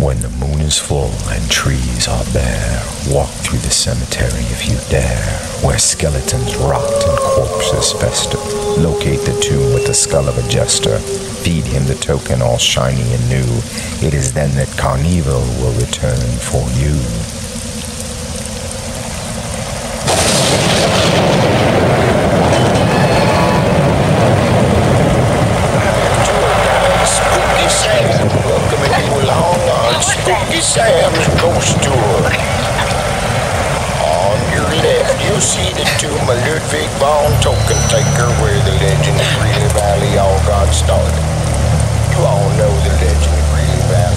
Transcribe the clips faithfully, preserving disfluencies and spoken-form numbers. When the moon is full and trees are bare, walk through the cemetery if you dare, where skeletons rot and corpses fester. Locate the tomb with the skull of a jester. Feed him the token all shiny and new. It is then that Carnival will return for you. Sam's ghost tour. On your left, you'll see the tomb of Ludwig von Tökkentäkker, where the legend of Greely Valley all got started. You all know the legend of Greely Valley.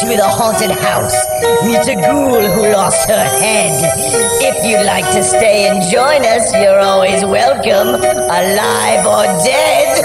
To the haunted house. Meet a ghoul who lost her head. If you'd like to stay and join us, you're always welcome, alive or dead.